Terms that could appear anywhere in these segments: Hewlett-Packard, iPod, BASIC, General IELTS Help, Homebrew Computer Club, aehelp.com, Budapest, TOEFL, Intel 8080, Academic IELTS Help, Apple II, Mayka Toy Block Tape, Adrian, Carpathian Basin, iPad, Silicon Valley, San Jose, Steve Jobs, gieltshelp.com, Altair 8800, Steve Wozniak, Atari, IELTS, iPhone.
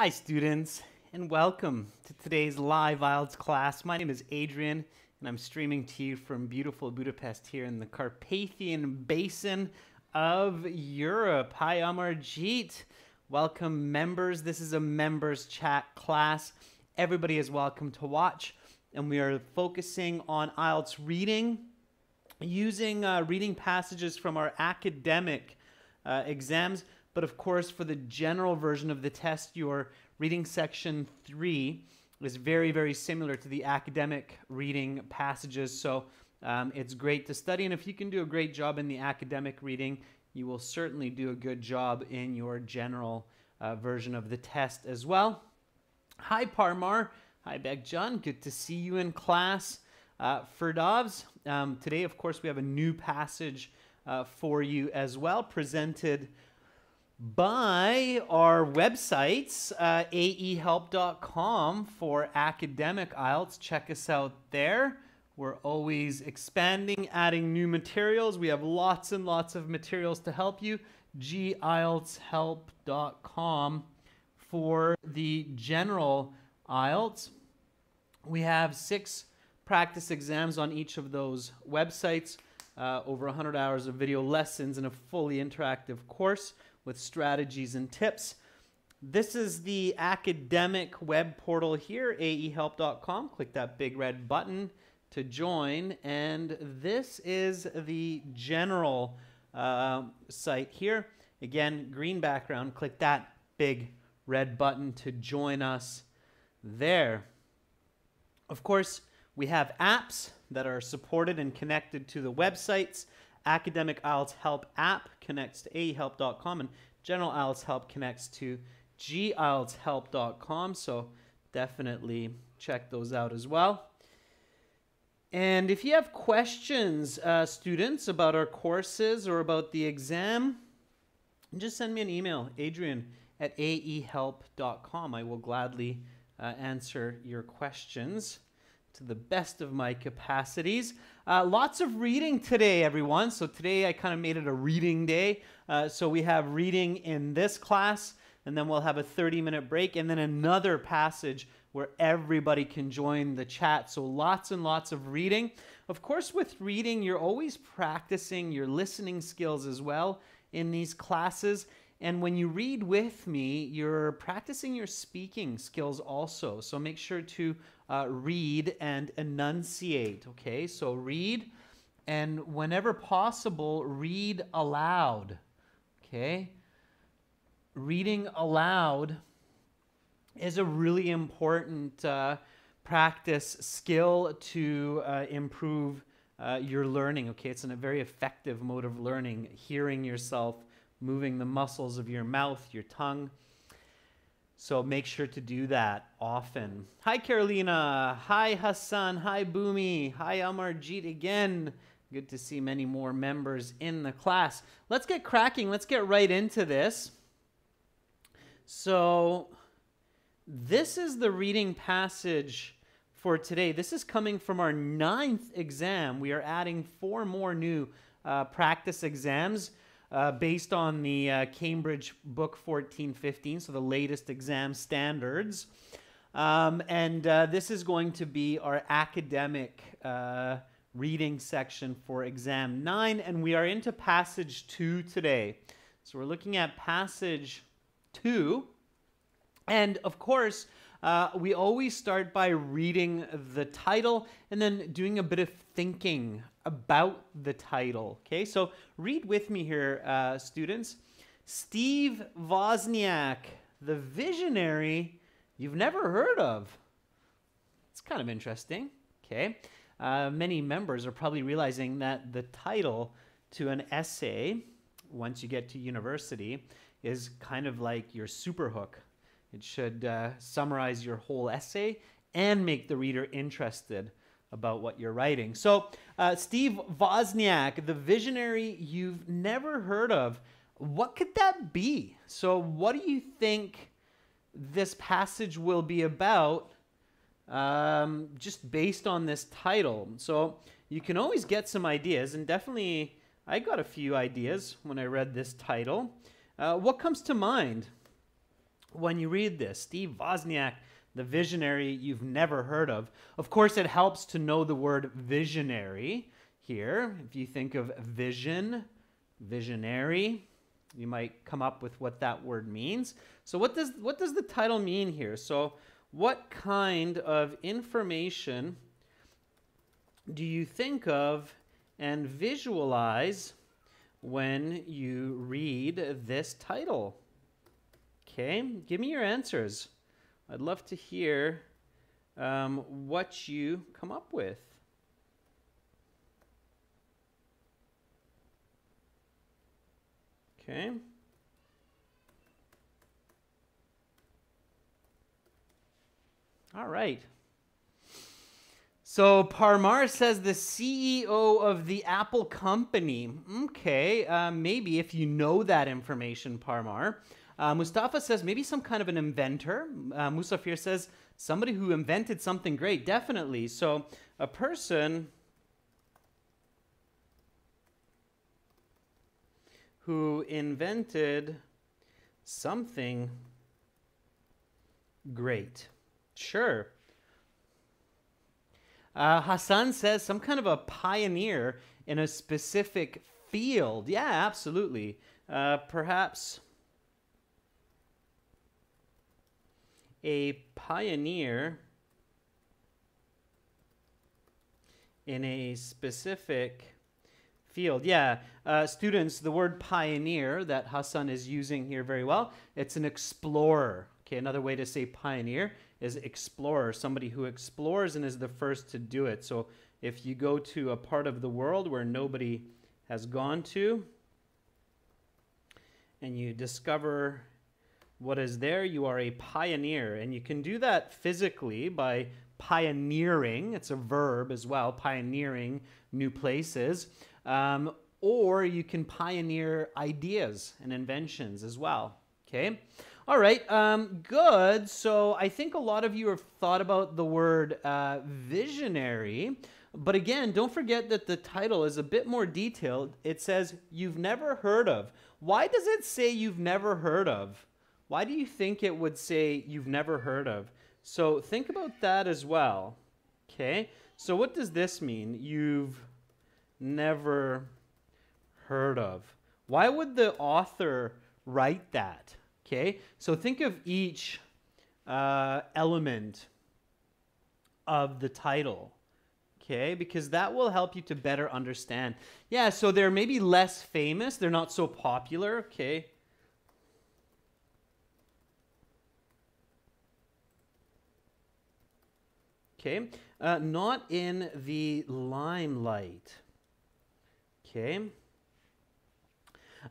Hi students, and welcome to today's live IELTS class. My name is Adrian, and I'm streaming to you from beautiful Budapest here in the Carpathian Basin of Europe. Hi Amarjeet, welcome members. This is a members chat class. Everybody is welcome to watch, and we are focusing on IELTS reading, using reading passages from our academic exams. But of course, for the general version of the test, your reading section 3 is very, very similar to the academic reading passages. So it's great to study. And if you can do a great job in the academic reading, you will certainly do a good job in your general version of the test as well. Hi, Parmar. Hi, Begjan. Good to see you in class. Ferdavs, today, of course, we have a new passage for you as well, presented by our websites, aehelp.com for academic IELTS. Check us out there. We're always expanding, adding new materials. We have lots and lots of materials to help you. gieltshelp.com for the general IELTS. We have 6 practice exams on each of those websites, over 100 hours of video lessons, and a fully interactive course with strategies and tips. This is the academic web portal here, aehelp.com. Click that big red button to join. And this is the general site here. Again, green background. Click that big red button to join us there. Of course, we have apps that are supported and connected to the websites. Academic IELTS Help app connects to aehelp.com, and General IELTS Help connects to gieltshelp.com, so definitely check those out as well. And if you have questions, students, about our courses or about the exam, just send me an email, adrian@aehelp.com. I will gladly answer your questions to the best of my capacities. Lots of reading today, everyone. So today I kind of made it a reading day. So we have reading in this class, and then we'll have a 30-minute break, and then another passage where everybody can join the chat. So lots and lots of reading. Of course, with reading, you're always practicing your listening skills as well in these classes. And when you read with me, you're practicing your speaking skills also. So make sure to read and enunciate, okay? So read, and whenever possible, read aloud, okay? Reading aloud is a really important practice skill to improve your learning, okay? It's a very effective mode of learning, hearing yourself, moving the muscles of your mouth, your tongue. So make sure to do that often. Hi, Carolina. Hi, Hassan. Hi, Bhumi. Hi, Amarjeet again. Good to see many more members in the class. Let's get cracking. Let's get right into this. So this is the reading passage for today. This is coming from our 9th exam. We are adding 4 more new practice exams based on the Cambridge Book 1415, so the latest exam standards. This is going to be our academic reading section for exam 9, and we are into passage 2 today. So we're looking at passage 2, and of course, we always start by reading the title and then doing a bit of thinking about the title. Okay, so read with me here, students. Steve Wozniak, the visionary you've never heard of. It's kind of interesting. Okay, many members are probably realizing that the title to an essay, once you get to university, is kind of like your superhook. It should summarize your whole essay and make the reader interested about what you're writing. So Steve Wozniak, the visionary you've never heard of, what could that be? So what do you think this passage will be about just based on this title? So you can always get some ideas, and definitely I got a few ideas when I read this title. What comes to mind? when you read this, Steve Wozniak, the visionary you've never heard of. Of course, it helps to know the word visionary here. If you think of vision, visionary, you might come up with what that word means. So what does the title mean here? So what kind of information do you think of and visualize when you read this title? Okay, give me your answers. I'd love to hear what you come up with. Okay. All right. So Parmar says the CEO of the Apple company. Okay, maybe if you know that information, Parmar. Mustafa says maybe some kind of an inventor. Musafir says somebody who invented something great, definitely. So a person who invented something great. Sure. Hassan says some kind of a pioneer in a specific field. Yeah, absolutely. Perhaps a pioneer in a specific field. Yeah, students, the word pioneer that Hassan is using here very well, it's an explorer. Okay, another way to say pioneer is explorer, somebody who explores and is the first to do it. So if you go to a part of the world where nobody has gone to and you discover what is there, you are a pioneer. And you can do that physically by pioneering. It's a verb as well, pioneering new places. Or you can pioneer ideas and inventions as well. Okay. All right, good. So I think a lot of you have thought about the word visionary, but again, don't forget that the title is a bit more detailed. It says you've never heard of. Why does it say you've never heard of? Why do you think it would say you've never heard of? So think about that as well, okay? So what does this mean, you've never heard of? Why would the author write that? Okay, so think of each element of the title, okay, because that will help you to better understand. Yeah, so they're maybe less famous. They're not so popular, okay. Okay, not in the limelight, okay.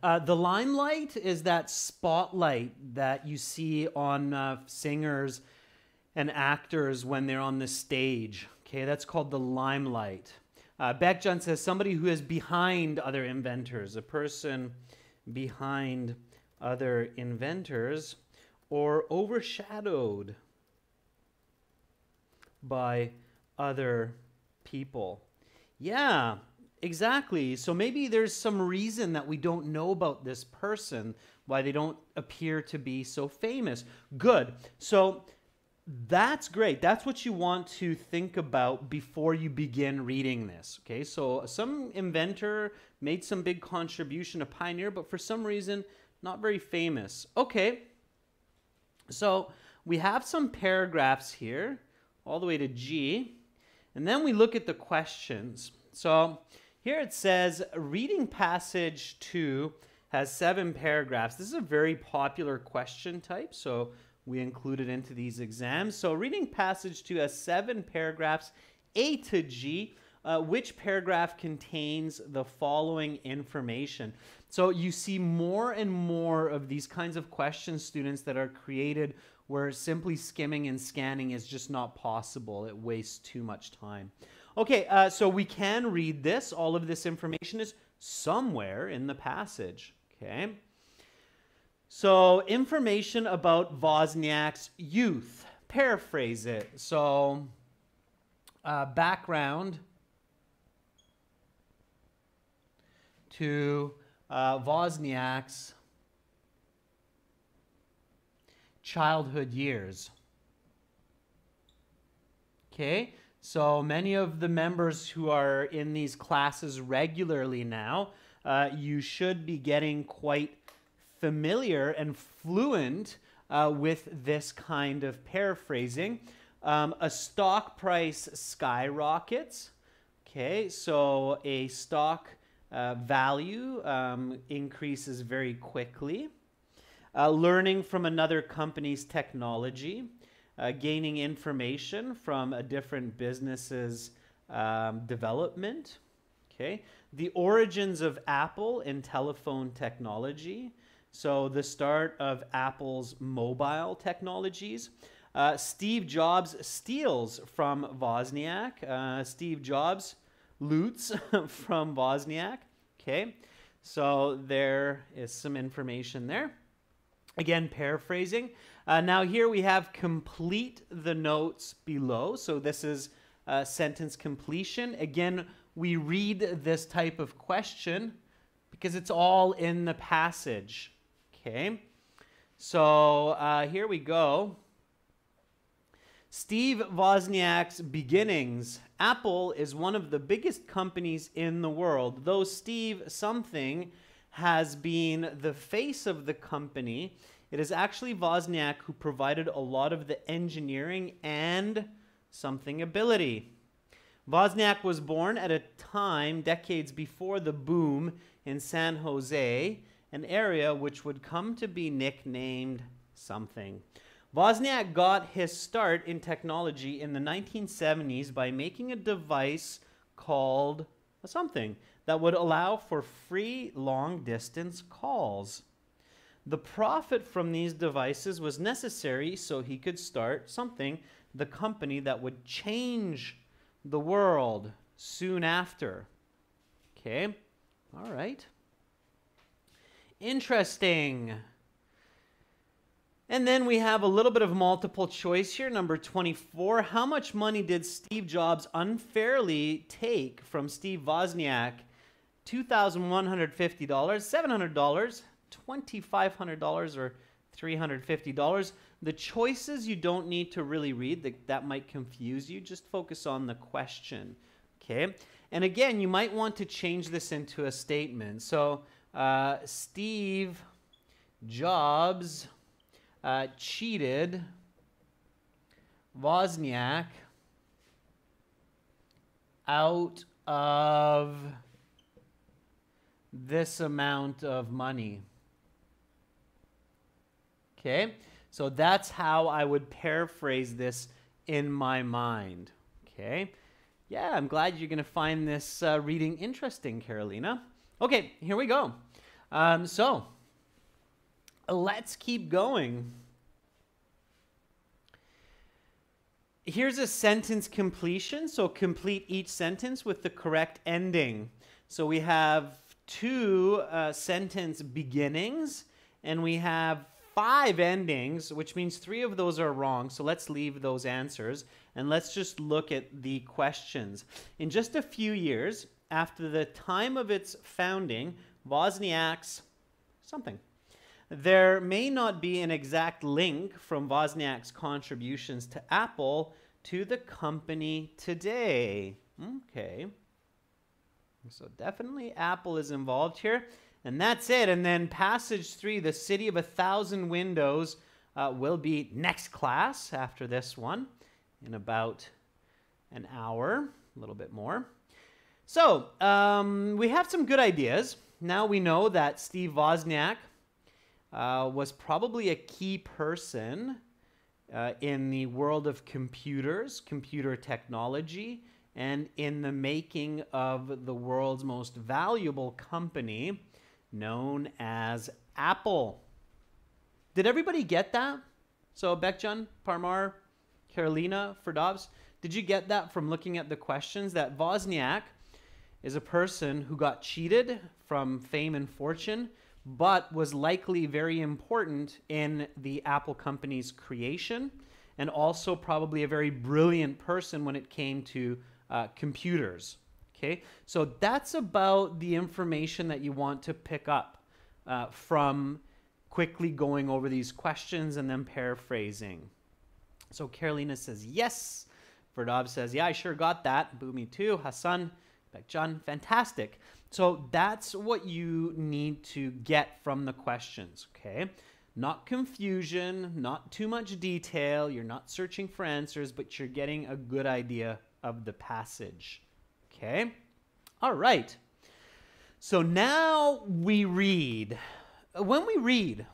The limelight is that spotlight that you see on singers and actors when they're on the stage. Okay, that's called the limelight. Beckjohn says somebody who is behind other inventors, a person behind other inventors, or overshadowed by other people. Yeah. Exactly. So maybe there's some reason that we don't know about this person, why they don't appear to be so famous. Good. So that's great. That's what you want to think about before you begin reading this. Okay. So some inventor made some big contribution, a pioneer, but for some reason, not very famous. Okay. So we have some paragraphs here all the way to G, and then we look at the questions. So here it says, reading passage 2 has 7 paragraphs. This is a very popular question type, so we include it into these exams. So reading passage 2 has 7 paragraphs, A to G. Which paragraph contains the following information? So you see more and more of these kinds of questions, students, that are created where simply skimming and scanning is just not possible. It wastes too much time. Okay, so we can read this. All of this information is somewhere in the passage, okay? So information about Wozniak's youth. Paraphrase it. So background to Wozniak's childhood years. Okay, so many of the members who are in these classes regularly now, you should be getting quite familiar and fluent with this kind of paraphrasing. A stock price skyrockets. Okay, so a stock value increases very quickly. Learning from another company's technology, gaining information from a different business's development. Okay, the origins of Apple in telephone technology, so the start of Apple's mobile technologies. Steve Jobs steals from Wozniak. Steve Jobs loots from Wozniak. Okay, so there is some information there. Again, paraphrasing. Now here we have complete the notes below. So this is sentence completion. Again, we read this type of question because it's all in the passage. Okay, so here we go. Steve Wozniak's beginnings. Apple is one of the biggest companies in the world, though Steve something has been the face of the company. It is actually Wozniak who provided a lot of the engineering and something ability. Wozniak was born at a time decades before the boom in San Jose, an area which would come to be nicknamed something. Wozniak got his start in technology in the 1970s by making a device called something that would allow for free long-distance calls. The profit from these devices was necessary so he could start something, the company that would change the world soon after. Okay, all right. Interesting. And then we have a little bit of multiple choice here, number 24. How much money did Steve Jobs unfairly take from Steve Wozniak? $2,150, $700, $2,500, or $350. The choices you don't need to really read. That might confuse you. Just focus on the question, okay? And again, you might want to change this into a statement. So Steve Jobs cheated Wozniak out of this amount of money. Okay, so that's how I would paraphrase this in my mind. Okay, yeah, I'm glad you're going to find this reading interesting, Carolina. Okay, here we go. So let's keep going. Here's a sentence completion. So complete each sentence with the correct ending. So we have two sentence beginnings and we have five endings, which means three of those are wrong. So let's leave those answers and let's just look at the questions. In just a few years, after the time of its founding, Wozniak's something. There may not be an exact link from Wozniak's contributions to Apple to the company today. Okay. So definitely Apple is involved here. And that's it. And then passage 3, the city of 1,000 windows, will be next class after this one in about an hour, a little bit more. So we have some good ideas. Now we know that Steve Wozniak was probably a key person in the world of computers, computer technology, and in the making of the world's most valuable company known as Apple. Did everybody get that? So Bekjan, Parmar, Carolina, Ferdobs, did you get that from looking at the questions that Wozniak is a person who got cheated from fame and fortune, but was likely very important in the Apple company's creation, and also probably a very brilliant person when it came to computers. Okay, so that's about the information that you want to pick up from quickly going over these questions and then paraphrasing. So Carolina says yes. Verdav says, yeah, I sure got that. Boomi too. Hassan, Bekjan, fantastic. So that's what you need to get from the questions, okay? Not confusion, not too much detail. You're not searching for answers, but you're getting a good idea of the passage, okay? All right. So now we read. When we read,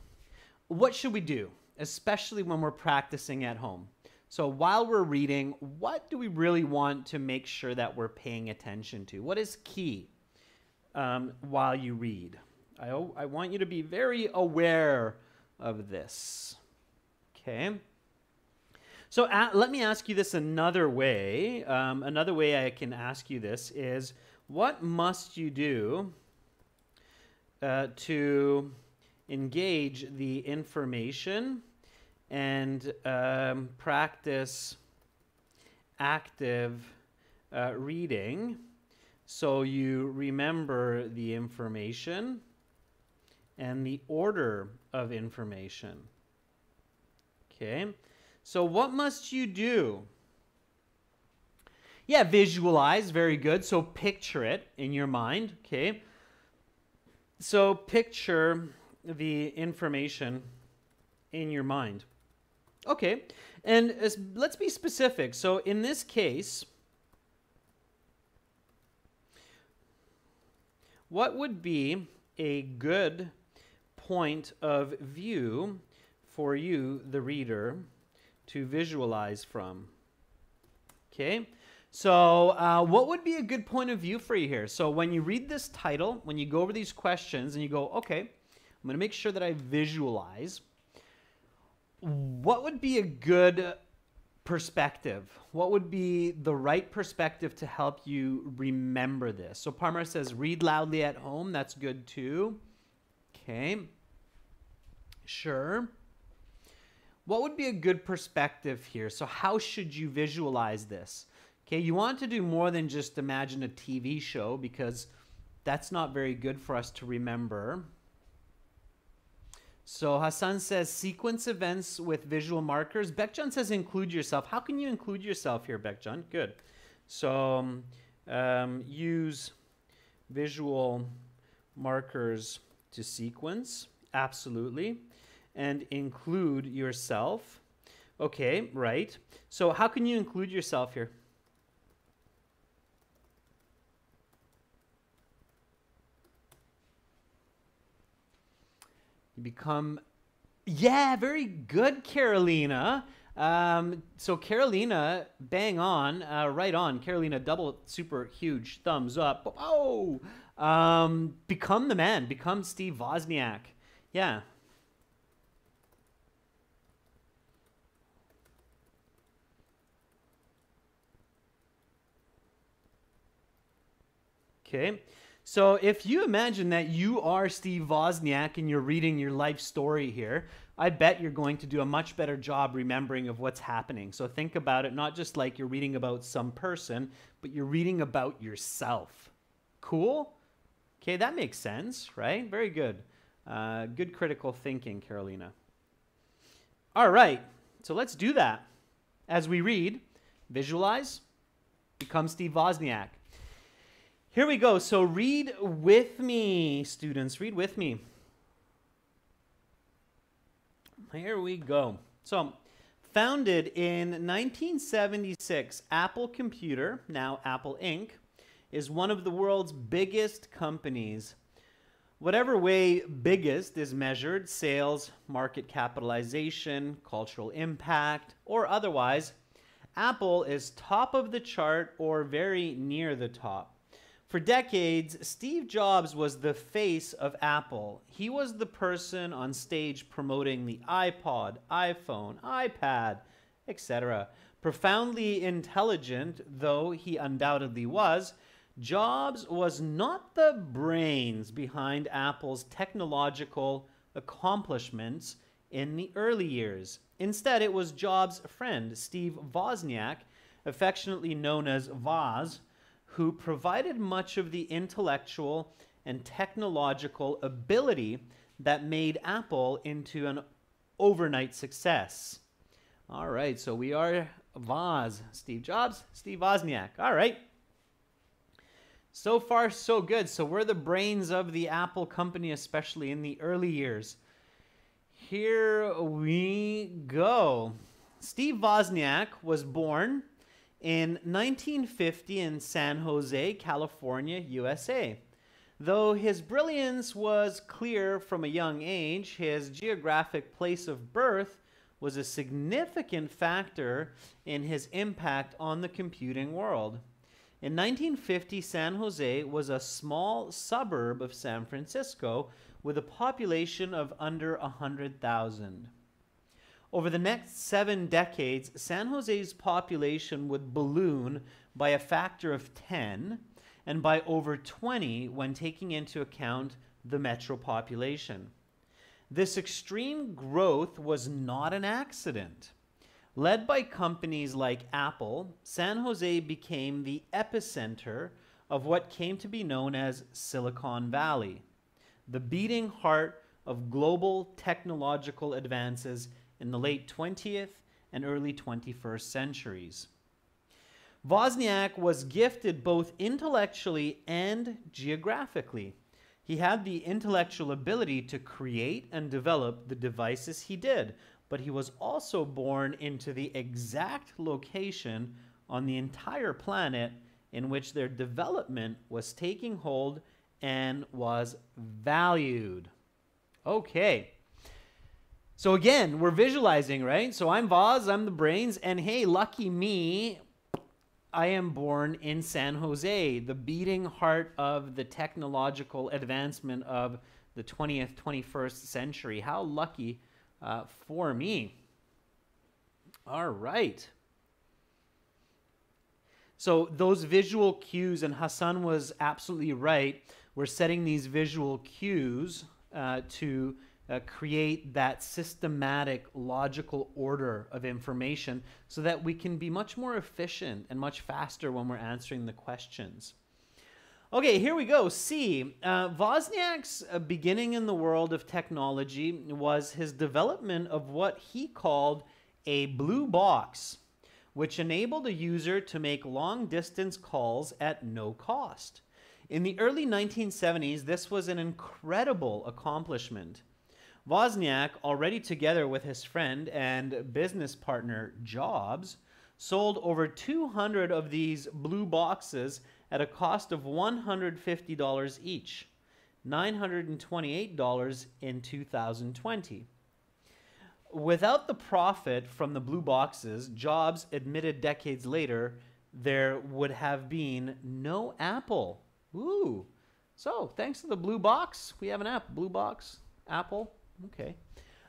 what should we do? Especially when we're practicing at home. So while we're reading, what do we really want to make sure that we're paying attention to? What is key while you read? I want you to be very aware of this, okay? So let me ask you this another way. Another way I can ask you this is, what must you do to engage the information and practice active reading so you remember the information and the order of information? Okay, so what must you do? Yeah, visualize, very good. So picture it in your mind, okay? So picture the information in your mind. Okay, and let's be specific. So in this case, what would be a good point of view for you, the reader, to visualize from? Okay, so what would be a good point of view for you here? So when you read this title, when you go over these questions and you go, okay, I'm going to make sure that I visualize, what would be a good perspective? What would be the right perspective to help you remember this? So Parmar says, read loudly at home. That's good too. Okay. Sure. What would be a good perspective here? So how should you visualize this? Okay. You want to do more than just imagine a TV show, because that's not very good for us to remember. So Hassan says, sequence events with visual markers. Bekjan says, include yourself. How can you include yourself here, Bekjan? Good. So use visual markers to sequence. Absolutely. And include yourself. Okay, right. So how can you include yourself here? You become, yeah, very good, Carolina. So Carolina, bang on, right on. Carolina, double, super huge thumbs up. Oh, become the man, become Steve Wozniak. Yeah. Okay. So if you imagine that you are Steve Wozniak and you're reading your life story here, I bet you're going to do a much better job remembering of what's happening. So think about it, not just like you're reading about some person, but you're reading about yourself. Cool? Okay, that makes sense, right? Very good. Good critical thinking, Carolina. All right, so let's do that. As we read, visualize, become Steve Wozniak. Here we go. So read with me, students. Read with me. Here we go. So founded in 1976, Apple Computer, now Apple Inc., is one of the world's biggest companies. Whatever way biggest is measured, sales, market capitalization, cultural impact, or otherwise, Apple is top of the chart or very near the top. For decades, Steve Jobs was the face of Apple. He was the person on stage promoting the iPod, iPhone, iPad, etc. Profoundly intelligent, though he undoubtedly was, Jobs was not the brains behind Apple's technological accomplishments in the early years. Instead, it was Jobs' friend, Steve Wozniak, affectionately known as Woz, who provided much of the intellectual and technological ability that made Apple into an overnight success. All right, so we are Voz, Steve Jobs, Steve Wozniak. All right. So far, so good. So we're the brains of the Apple company, especially in the early years. Here we go. Steve Wozniak was born in 1950 in San Jose, California, USA. Though his brilliance was clear from a young age, his geographic place of birth was a significant factor in his impact on the computing world. In 1950, San Jose was a small suburb of San Francisco with a population of under 100,000. Over the next 7 decades, San Jose's population would balloon by a factor of 10 and by over 20 when taking into account the metro population. This extreme growth was not an accident. Led by companies like Apple, San Jose became the epicenter of what came to be known as Silicon Valley, the beating heart of global technological advances in the late 20th and early 21st centuries. Wozniak was gifted both intellectually and geographically. He had the intellectual ability to create and develop the devices he did, but he was also born into the exact location on the entire planet in which their development was taking hold and was valued. Okay. So again, we're visualizing, right? So I'm Voz, I'm the brains, and hey, lucky me, I am born in San Jose, the beating heart of the technological advancement of the 20th, 21st century. How lucky for me. All right. So those visual cues, and Hassan was absolutely right. We're setting these visual cues to create that systematic, logical order of information so that we can be much more efficient and much faster when we're answering the questions. Okay, here we go. C. Wozniak's beginning in the world of technology was his development of what he called a blue box, which enabled a user to make long-distance calls at no cost. In the early 1970s, this was an incredible accomplishment. Wozniak, already together with his friend and business partner Jobs, sold over 200 of these blue boxes at a cost of $150 each, $928 in 2020. Without the profit from the blue boxes, Jobs admitted decades later, there would have been no Apple. Ooh, so thanks to the blue box, we have an app. Blue box, Apple, okay.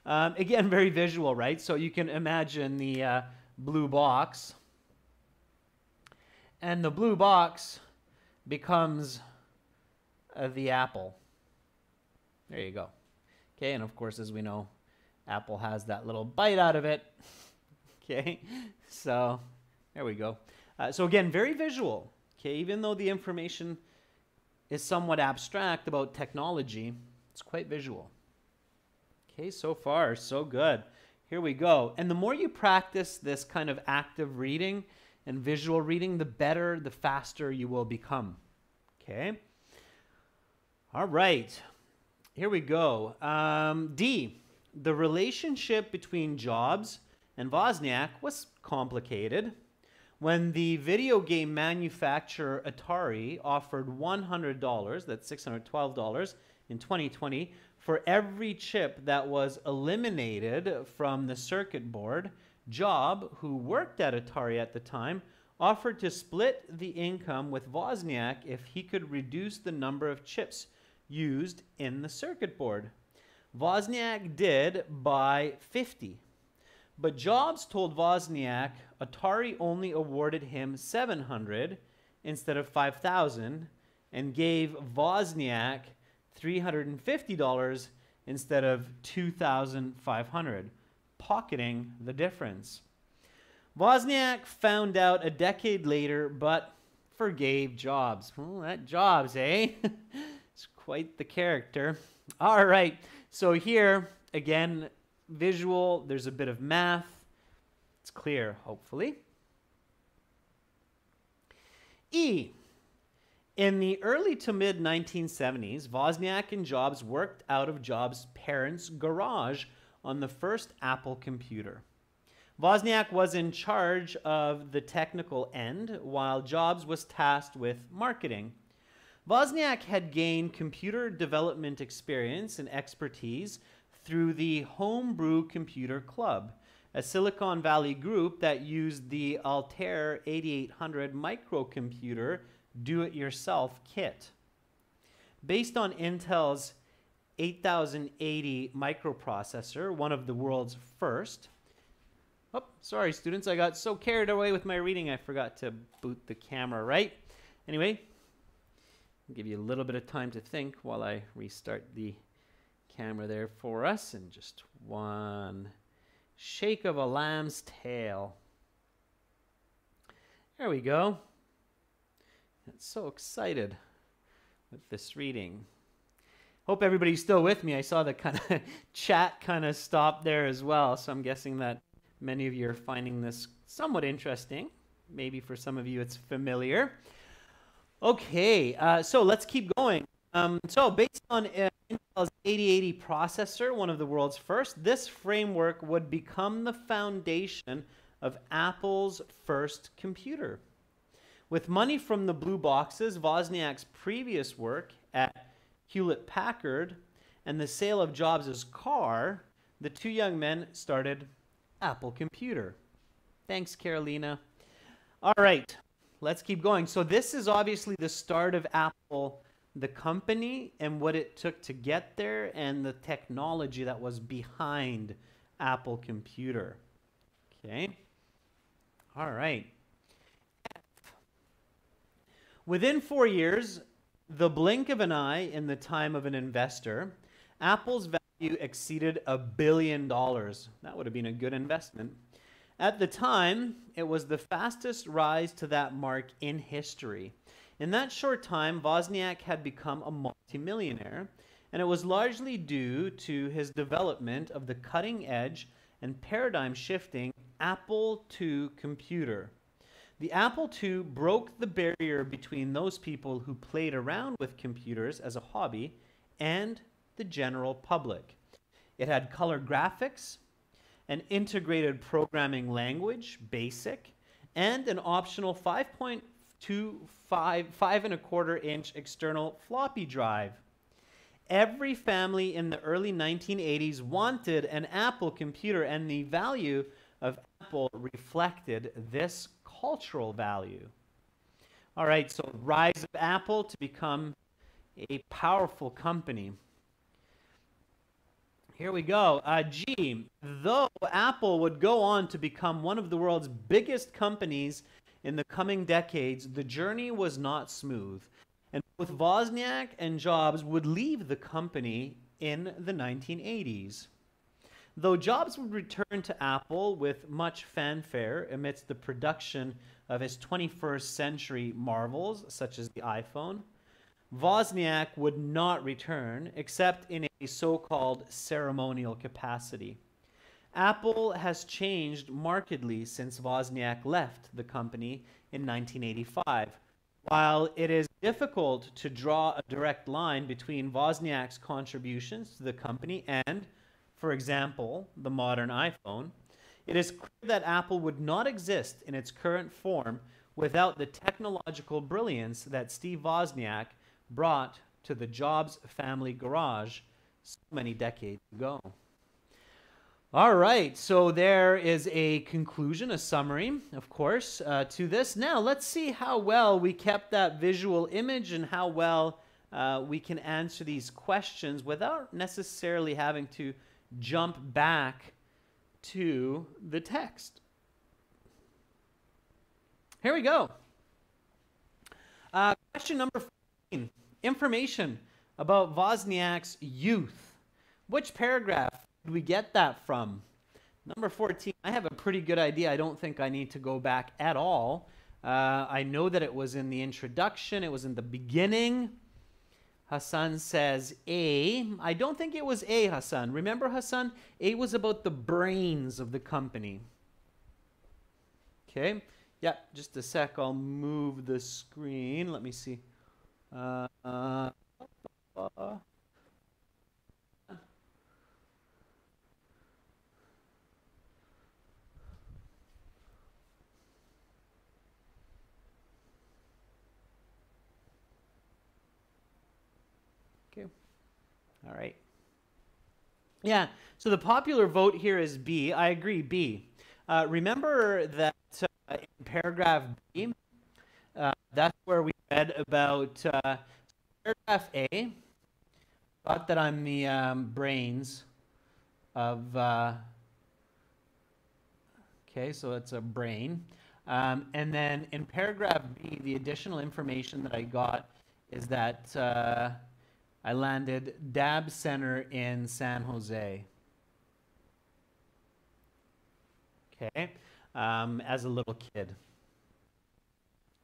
Again, very visual, right? So you can imagine the blue box. And the blue box becomes the Apple. There you go. Okay, and of course, as we know, Apple has that little bite out of it. Okay, so there we go. So again, very visual. Okay, even though the information is somewhat abstract about technology, it's quite visual. Okay, so far, so good. Here we go. And the more you practice this kind of active reading and visual reading, the better, the faster you will become. Okay? All right. Here we go. D. The relationship between Jobs and Wozniak was complicated. When the video game manufacturer Atari offered $100, that's $612 in 2020, for every chip that was eliminated from the circuit board, Jobs, who worked at Atari at the time, offered to split the income with Wozniak if he could reduce the number of chips used in the circuit board. Wozniak did by 50, but Jobs told Wozniak Atari only awarded him 700 instead of 5,000 and gave Wozniak $350 instead of 2,500, pocketing the difference. Wozniak found out a decade later, but forgave Jobs. Well, that Jobs, eh? It's quite the character. All right. So here, again, visual, there's a bit of math. It's clear, hopefully. E. In the early to mid-1970s, Wozniak and Jobs worked out of Jobs' parents' garage on the first Apple computer. Wozniak was in charge of the technical end, while Jobs was tasked with marketing. Wozniak had gained computer development experience and expertise through the Homebrew Computer Club, a Silicon Valley group that used the Altair 8800 microcomputer do-it-yourself kit. Based on Intel's 8080 microprocessor, one of the world's first. Oh, sorry, students. I got so carried away with my reading, I forgot to boot the camera, right? Anyway, I'll give you a little bit of time to think while I restart the camera there for us. And just one shake of a lamb's tail. There we go. I'm so excited with this reading. Hope everybody's still with me. I saw the kind of chat kind of stop there as well, so I'm guessing that many of you are finding this somewhat interesting. Maybe for some of you it's familiar. Okay, so let's keep going. So based on Intel's 8080 processor, one of the world's first, this framework would become the foundation of Apple's first computer. With money from the blue boxes, Wozniak's previous work at Hewlett-Packard, and the sale of Jobs' car, the two young men started Apple Computer. Thanks, Carolina. All right, let's keep going. So this is obviously the start of Apple, the company, and what it took to get there, and the technology that was behind Apple Computer. Okay. All right. Within 4 years, the blink of an eye in the time of an investor, Apple's value exceeded $1 billion. That would have been a good investment. At the time, it was the fastest rise to that mark in history. In that short time, Wozniak had become a multimillionaire, and it was largely due to his development of the cutting-edge and paradigm-shifting Apple II computer. The Apple II broke the barrier between those people who played around with computers as a hobby and the general public. It had color graphics, an integrated programming language, BASIC, and an optional 5.25 inch external floppy drive. Every family in the early 1980s wanted an Apple computer, and the value of Apple reflected this cultural value. All right, so rise of Apple to become a powerful company. Here we go. G, though Apple would go on to become one of the world's biggest companies in the coming decades, the journey was not smooth, and both Wozniak and Jobs would leave the company in the 1980s. Though Jobs would return to Apple with much fanfare amidst the production of his 21st century marvels, such as the iPhone, Wozniak would not return except in a so-called ceremonial capacity. Apple has changed markedly since Wozniak left the company in 1985. While it is difficult to draw a direct line between Wozniak's contributions to the company and, for example, the modern iPhone, it is clear that Apple would not exist in its current form without the technological brilliance that Steve Wozniak brought to the Jobs family garage so many decades ago. All right, so there is a conclusion, a summary, of course, to this. Now, let's see how well we kept that visual image and how well we can answer these questions without necessarily having to jump back to the text. Here we go. Question number 14. Information about Wozniak's youth. Which paragraph did we get that from? Number 14. I have a pretty good idea. I don't think I need to go back at all. I know that it was in the introduction. It was in the beginning. Hassan says A. I don't think it was A, Hassan. Remember, Hassan? A was about the brains of the company. Okay. Yeah, just a sec. I'll move the screen. Let me see. Okay. All right. Yeah, so the popular vote here is B. I agree, B. Remember that in paragraph B, that's where we read about paragraph A, thought that I'm the brains of, okay, so it's a brain. And then in paragraph B, the additional information that I got is that I landed DAB Center in San Jose. Okay. As a little kid.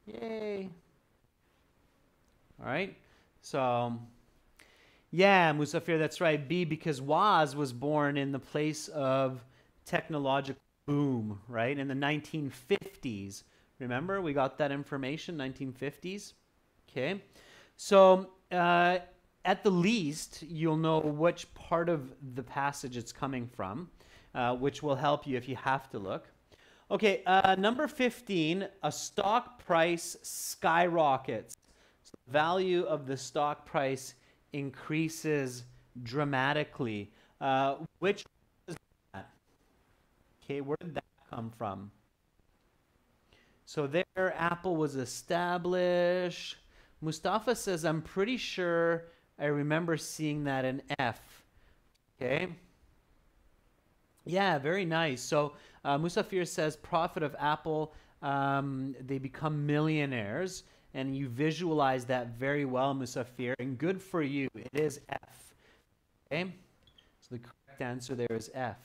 Yay. All right. So, yeah, Musafir, that's right. B, because Woz was born in the place of technological boom, right? In the 1950s. Remember, we got that information, 1950s. Okay. So, at the least, you'll know which part of the passage it's coming from, which will help you if you have to look. Okay, number 15, a stock price skyrockets. So the value of the stock price increases dramatically. Which is that? Okay, where did that come from? So there, Apple was established. Mustafa says, I'm pretty sure I remember seeing that in F. Okay. Yeah, very nice. So Musafir says profit of Apple, they become millionaires, and you visualize that very well, Musafir, and good for you. It is F. Okay, so the correct answer there is F.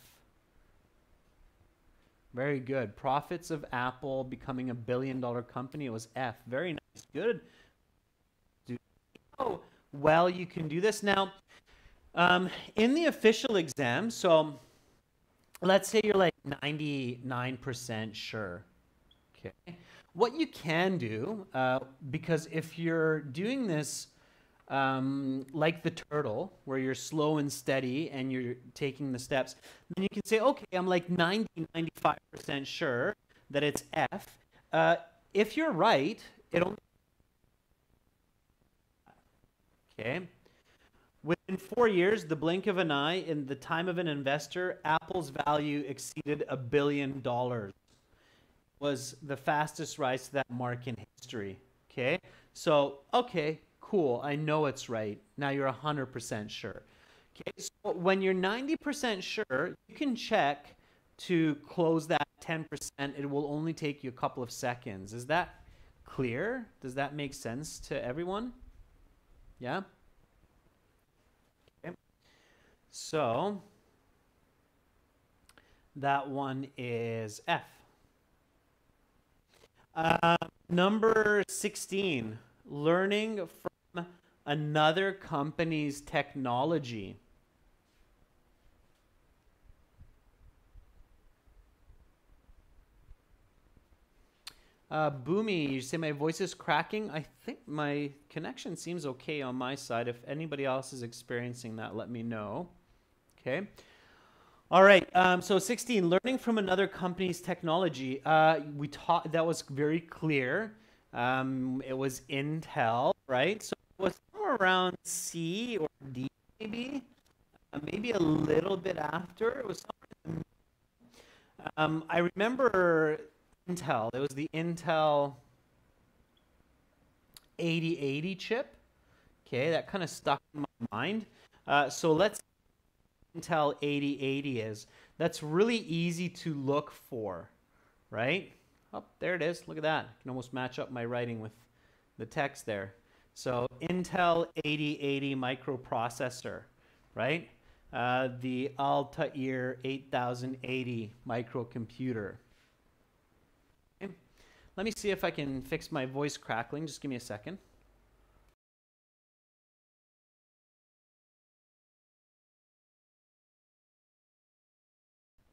Very good. Profits of Apple becoming a billion-dollar company. It was F. Very nice. Good. Oh, well, you can do this now. In the official exam, so let's say you're like 99% sure. Okay. What you can do, because if you're doing this like the turtle, where you're slow and steady and you're taking the steps, then you can say, okay, I'm like 90, 95% sure that it's F. If you're right, it only... Okay. Within 4 years, the blink of an eye, in the time of an investor, Apple's value exceeded $1 billion. It was the fastest rise to that mark in history. Okay, so, okay, cool. I know it's right. Now you're 100% sure. Okay, so when you're 90% sure, you can check to close that 10%. It will only take you a couple of seconds. Is that clear? Does that make sense to everyone? Yeah? So that one is F. Number 16, learning from another company's technology. Boomy, you say my voice is cracking. I think my connection seems okay on my side. If anybody else is experiencing that, let me know. Okay. All right. So 16, learning from another company's technology. We taught, that was very clear. It was Intel, right? So it was somewhere around C or D, maybe. Maybe a little bit after. It was somewhere in the middle. I remember Intel. It was the Intel 8080 chip. Okay, that kind of stuck in my mind. So let's Intel 8080 is. That's really easy to look for, right? Oh, there it is. Look at that. I can almost match up my writing with the text there. So Intel 8080 microprocessor, right? The Altair 8080 microcomputer. Okay. Let me see if I can fix my voice crackling. Just give me a second.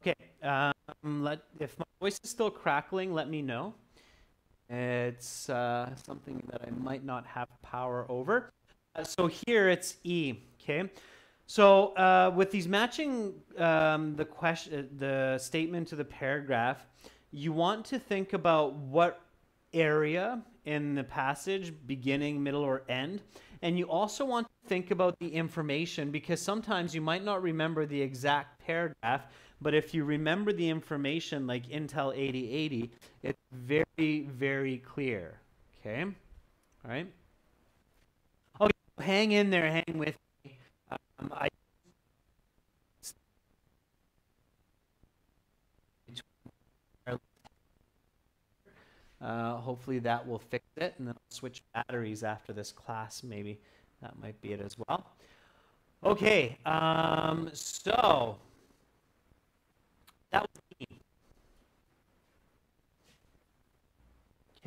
Okay, if my voice is still crackling, let me know. It's something that I might not have power over. So here it's E, okay? So with these matching the statement to the paragraph, you want to think about what area in the passage, beginning, middle, or end. And you also want to think about the information, because sometimes you might not remember the exact paragraph, but if you remember the information, like Intel 8080, it's very, very clear. Okay? All right? Okay, hang in there, hang with me. I hopefully that will fix it, and then I'll switch batteries after this class, maybe. That might be it as well. Okay, so that was E.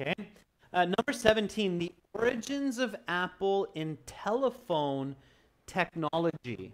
Okay, number 17, the origins of Apple in telephone technology.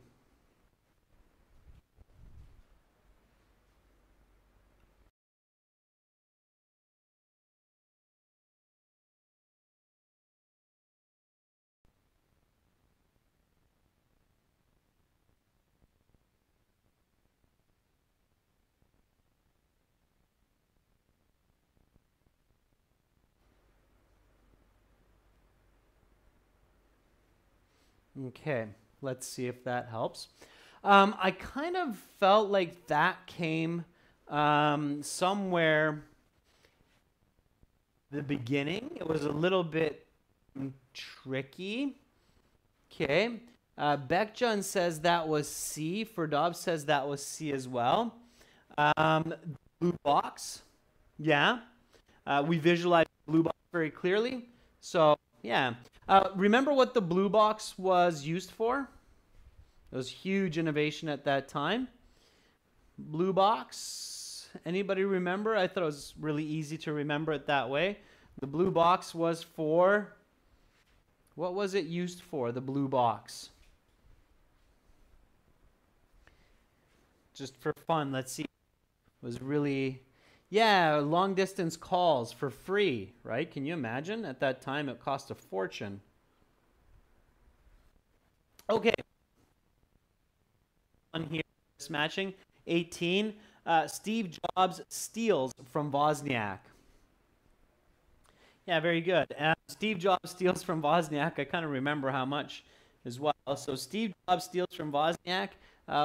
Okay, let's see if that helps. I kind of felt like that came somewhere the beginning. It was a little bit tricky. Okay, Beckjohn says that was C. Ferdob says that was C as well. Blue box, yeah. We visualize blue box very clearly, so yeah. Remember what the blue box was used for? It was huge innovation at that time. Blue box, anybody remember? I thought it was really easy to remember it that way. The blue box was for, what was it used for, the blue box? Just for fun, let's see. It was really, yeah, long distance calls for free, right? Can you imagine? At that time, it cost a fortune. Okay. On here, this matching. 18, Steve Jobs steals from Wozniak. Yeah, very good. Steve Jobs steals from Wozniak. I kind of remember how much as well. So Steve Jobs steals from Wozniak.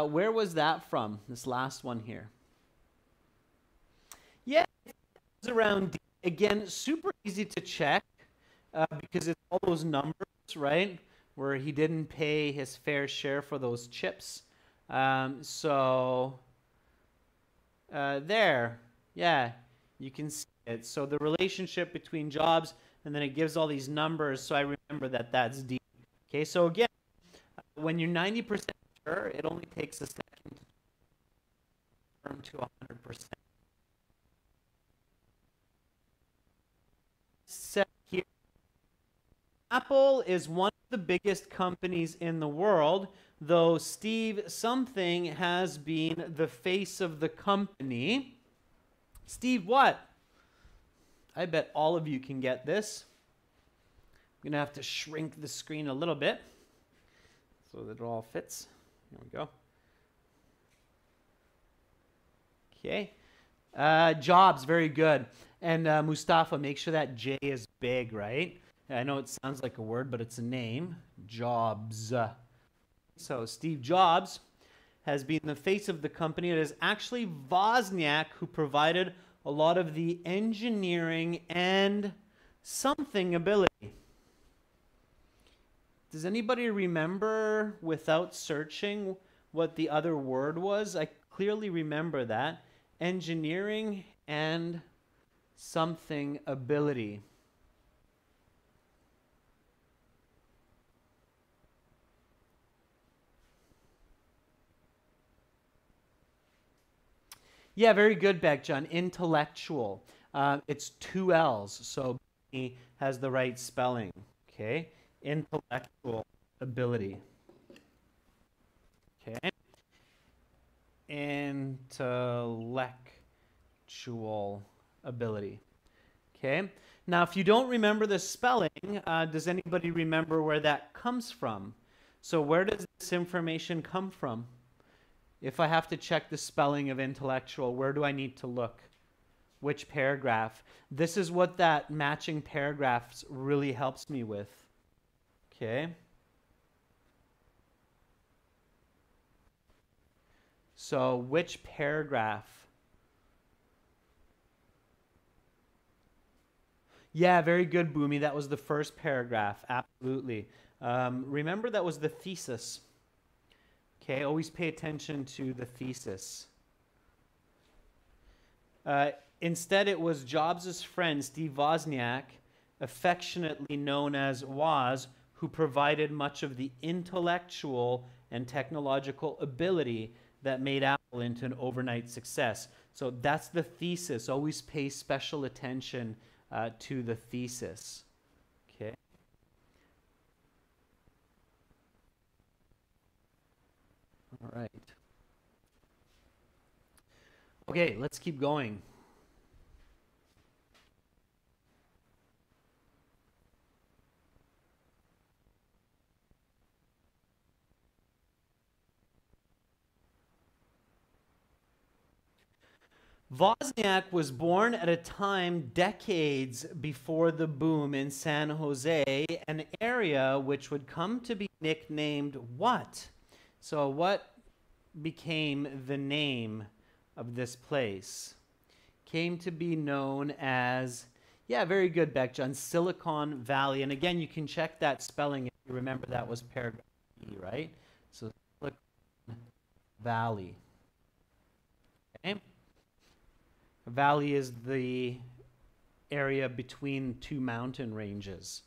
Where was that from? This last one here. Yeah, it's around D. Again, super easy to check because it's all those numbers, right, where he didn't pay his fair share for those chips. There, yeah, you can see it. So the relationship between Jobs, and then it gives all these numbers, so I remember that that's D. Okay, so again, when you're 90% sure, it only takes a second to confirm to 100%. Here, Apple is one of the biggest companies in the world, though Steve something has been the face of the company. Steve what? I bet all of you can get this. I'm gonna have to shrink the screen a little bit so that it all fits. There we go. Okay. Jobs, very good. And Mustafa, make sure that J is big, right? I know it sounds like a word, but it's a name. Jobs. So Steve Jobs has been the face of the company. It is actually Wozniak who provided a lot of the engineering and something ability. Does anybody remember, without searching, what the other word was? I clearly remember that. Engineering and something ability. Yeah, very good, Beckjohn. Intellectual. It's two L's, so B has the right spelling. Okay, intellectual ability. Okay. intellectual ability. Okay. Now, if you don't remember the spelling, does anybody remember where that comes from? So where does this information come from? If I have to check the spelling of intellectual, where do I need to look? Which paragraph? This is what that matching paragraphs really helps me with. Okay. So which paragraph? Yeah, very good, Boomi. That was the first paragraph. Absolutely. Remember, that was the thesis. Okay, always pay attention to the thesis. Instead, it was Jobs' friend, Steve Wozniak, affectionately known as Woz, who provided much of the intellectual and technological ability that made Apple into an overnight success. So that's the thesis. Always pay special attention to the thesis. Okay. All right. Okay, let's keep going. Wozniak was born at a time decades before the boom in San Jose, an area which would come to be nicknamed what? So what became the name of this place? Came to be known as, yeah, very good, Beckjohn, Silicon Valley. And again, you can check that spelling if you remember that was paragraph E, right? So Silicon Valley. Okay. Valley is the area between two mountain ranges,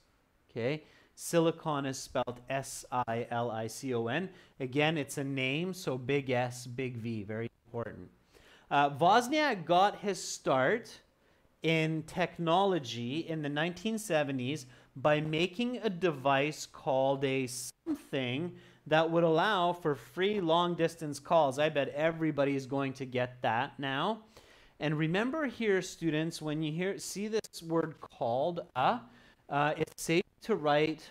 okay? Silicon is spelled S-I-L-I-C-O-N. Again, it's a name, so big S, big V, very important. Wozniak got his start in technology in the 1970s by making a device called a something that would allow for free long-distance calls. I bet everybody is going to get that now. And remember here, students, when you see this word called, it's safe to write,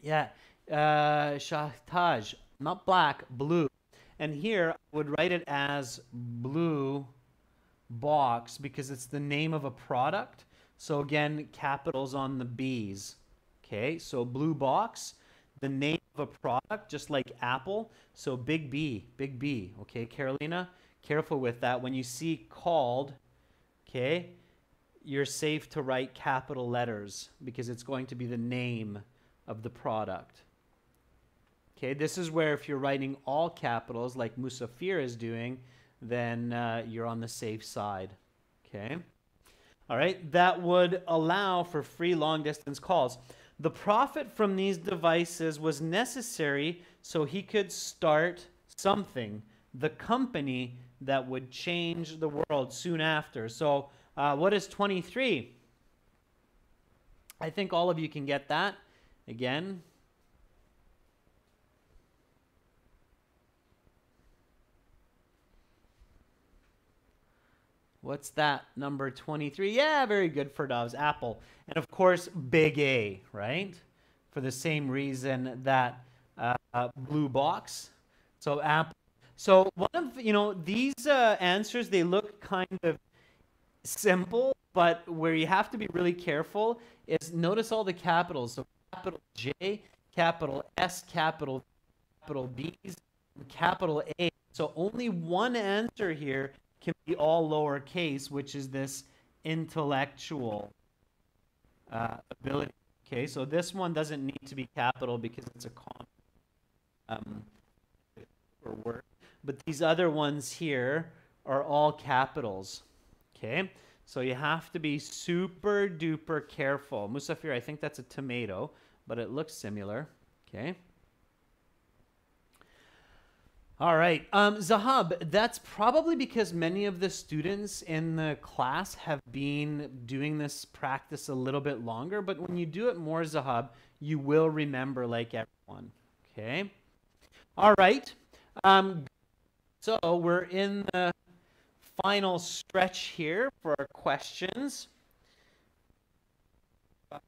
yeah, Shahtaj, not black, blue. And here I would write it as blue box because it's the name of a product. So again, capitals on the B's. Okay, so blue box, the name of a product, just like Apple. So big B, big B. Okay, Carolina? Careful with that. When you see called, okay, you're safe to write capital letters because it's going to be the name of the product. Okay, this is where if you're writing all capitals like Musafir is doing, then you're on the safe side. Okay, all right, that would allow for free long-distance calls. The profit from these devices was necessary so he could start something, the company that would change the world soon after. So what is 23? I think all of you can get that. Again. What's that number 23? Yeah, very good for Doves, Apple. And of course, big A, right? For the same reason that blue box. So Apple. So one of, you know, these answers, they look kind of simple, but where you have to be really careful is notice all the capitals. So capital J, capital S, capital V, capital B's, and capital A. So only one answer here can be all lowercase, which is this intellectual ability. Okay, so this one doesn't need to be capital because it's a common word. But these other ones here are all capitals, okay? So you have to be super duper careful. Musafir, I think that's a tomato, but it looks similar, okay? All right, Zahab, that's probably because many of the students in the class have been doing this practice a little bit longer, but when you do it more, Zahab, you will remember like everyone, okay? All right. So we're in the final stretch here for our questions.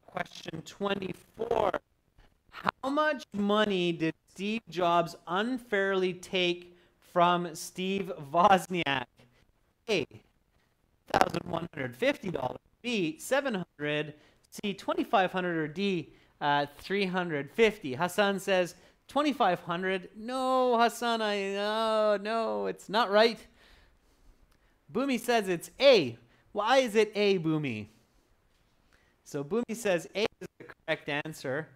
Question 24. How much money did Steve Jobs unfairly take from Steve Wozniak? A, $1,150. B, $700. C, $2,500. Or D, $350. Hassan says $2,500. No, Hassan, no, it's not right. Boomy says it's A. Why is it A, Boomy? So Boomy says A is the correct answer.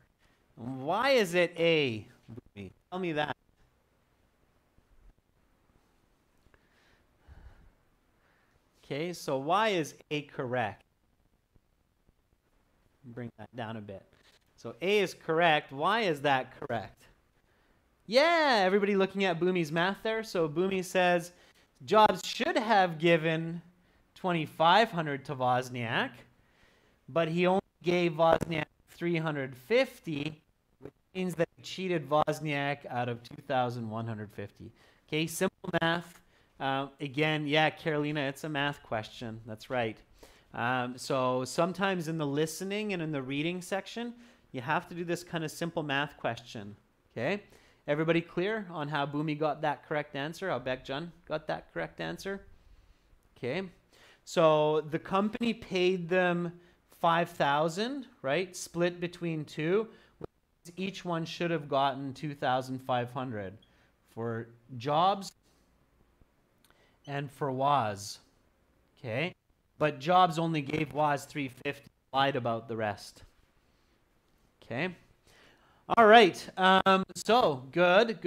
Why is it A, Boomy? Tell me that. Okay, so why is A correct? Bring that down a bit. So A is correct. Why is that correct? Yeah, everybody looking at Boomy's math there. So Boomy says Jobs should have given $2,500 to Wozniak, but he only gave Wozniak $350, which means that he cheated Wozniak out of $2,150. Okay, simple math. Again, yeah, Carolina, it's a math question. That's right. So sometimes in the listening and in the reading section, you have to do this kind of simple math question. Okay, everybody clear on how Boomy got that correct answer? I'll bet John got that correct answer. Okay, so the company paid them $5,000, right? Split between two. Each one should have gotten $2,500 for Jobs and for Woz. Okay, but Jobs only gave Woz $350. Lied about the rest. Okay. All right. So good.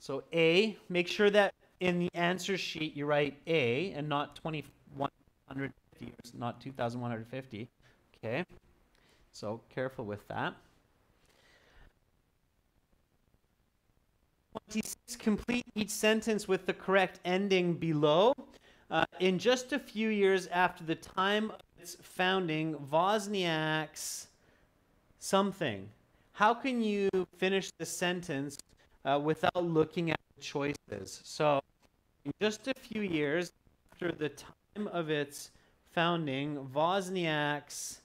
So A. Make sure that in the answer sheet you write A and not 2,150, or not 2,150. Okay. So careful with that. 26. Complete each sentence with the correct ending below. In just a few years after the time of its founding, Wozniak's something. How can you finish the sentence without looking at the choices? So, in just a few years after the time of its founding, Wozniak's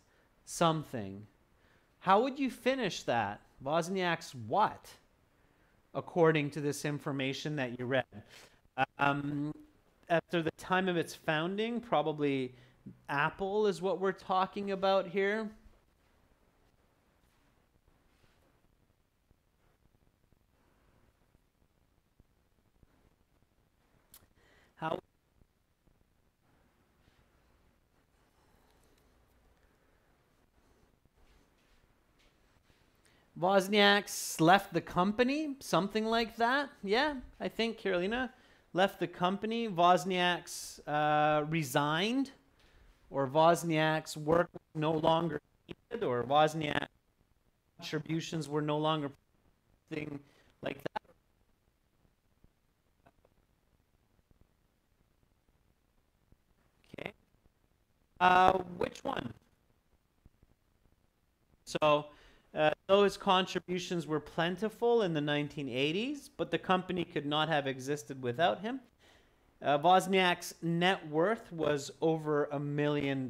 something. How would you finish that? Wozniak's what? According to this information that you read. After the time of its founding, probably Apple is what we're talking about here. How? Wozniak's left the company, something like that. Yeah, I think, Carolina. Left the company, Wozniak's resigned, or Wozniak's work was no longer needed, or Wozniak's contributions were no longer thing like that. Okay. Which one? So those contributions were plentiful in the 1980s, but the company could not have existed without him. Wozniak's net worth was over $1 million,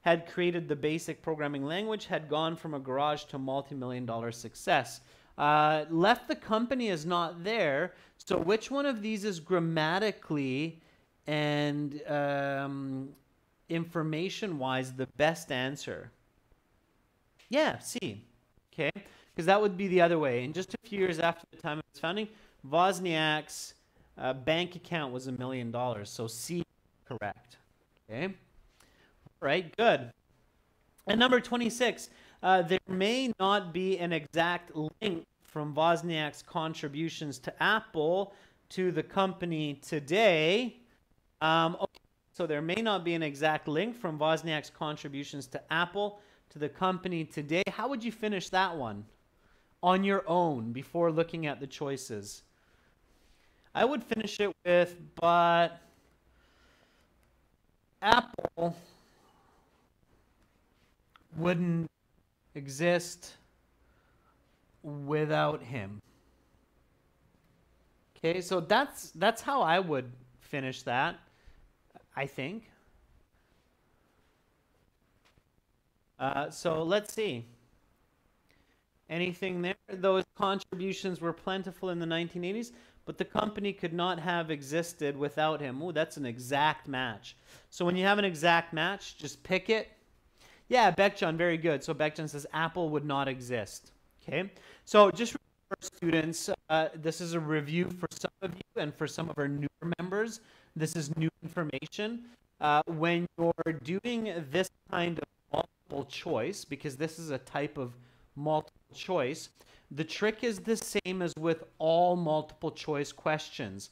had created the BASIC programming language, had gone from a garage to multi-million-dollar success. Left the company is not there, so which one of these is grammatically and information-wise the best answer? Yeah, C. Okay, because that would be the other way. In just a few years after the time of its founding, Wozniak's bank account was $1 million. So C, correct. Okay, all right, good. And number 26, there may not be an exact link from Wozniak's contributions to Apple to the company today. Okay, so there may not be an exact link from Wozniak's contributions to Apple to the company today. How would you finish that one on your own before looking at the choices? I would finish it with, but Apple wouldn't exist without him. Okay, so that's how I would finish that, I think. So let's see. Anything there? Those contributions were plentiful in the 1980s, but the company could not have existed without him. Oh, that's an exact match. So when you have an exact match, just pick it. Yeah, Bekjan, very good. So Bekjan says Apple would not exist. Okay, so just remember, students, this is a review for some of you and for some of our newer members. This is new information. When you're doing this kind of multiple choice, because this is a type of multiple choice, the trick is the same as with all multiple choice questions.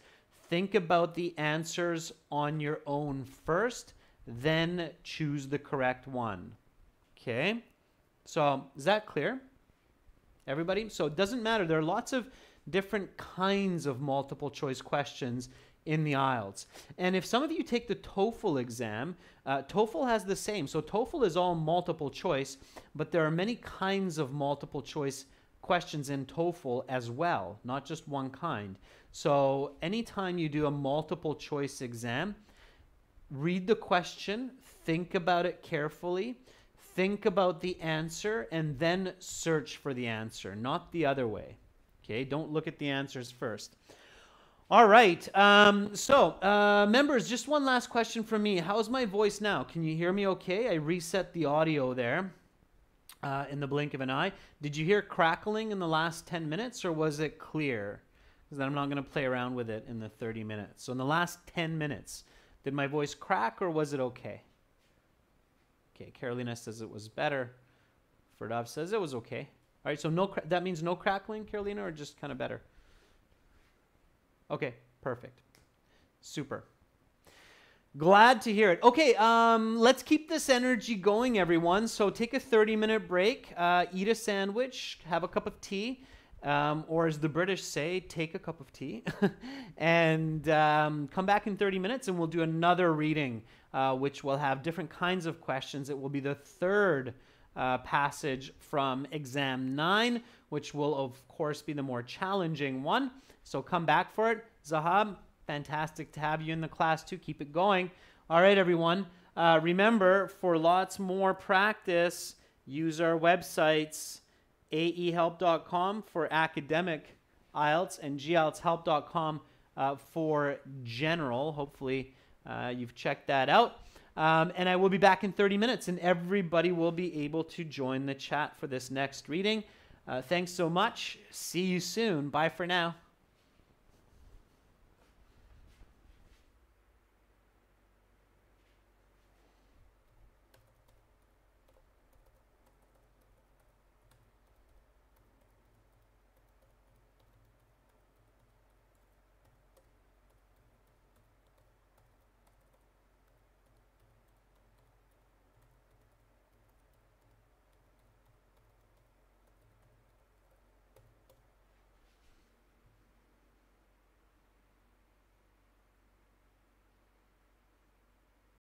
Think about the answers on your own first, then choose the correct one. Okay, so is that clear, everybody? So it doesn't matter. There are lots of different kinds of multiple choice questions in the IELTS. And if some of you take the TOEFL exam, TOEFL has the same. So TOEFL is all multiple choice, but there are many kinds of multiple choice questions in TOEFL as well, not just one kind. So anytime you do a multiple choice exam, read the question, think about it carefully, think about the answer, and then search for the answer, not the other way. Okay, don't look at the answers first. All right, members, just one last question from me. How's my voice now? Can you hear me okay? I reset the audio there in the blink of an eye. Did you hear crackling in the last 10 minutes, or was it clear? Because then I'm not going to play around with it in the 30 minutes. So in the last 10 minutes, did my voice crack or was it okay? Okay, Carolina says it was better. Ferdav says it was okay. All right, so no, that means no crackling, Carolina, or just kind of better? Okay, perfect. Super. Glad to hear it. Okay, let's keep this energy going, everyone. So take a 30-minute break, eat a sandwich, have a cup of tea, or as the British say, take a cup of tea, and come back in 30 minutes and we'll do another reading, which will have different kinds of questions. It will be the third passage from Exam 9, which will, of course, be the more challenging one. So come back for it. Zahab, fantastic to have you in the class too. Keep it going. All right, everyone. Remember, for lots more practice, use our websites, aehelp.com for academic IELTS and gieltshelp.com for general. Hopefully you've checked that out. And I will be back in 30 minutes, and everybody will be able to join the chat for this next reading. Thanks so much. See you soon. Bye for now.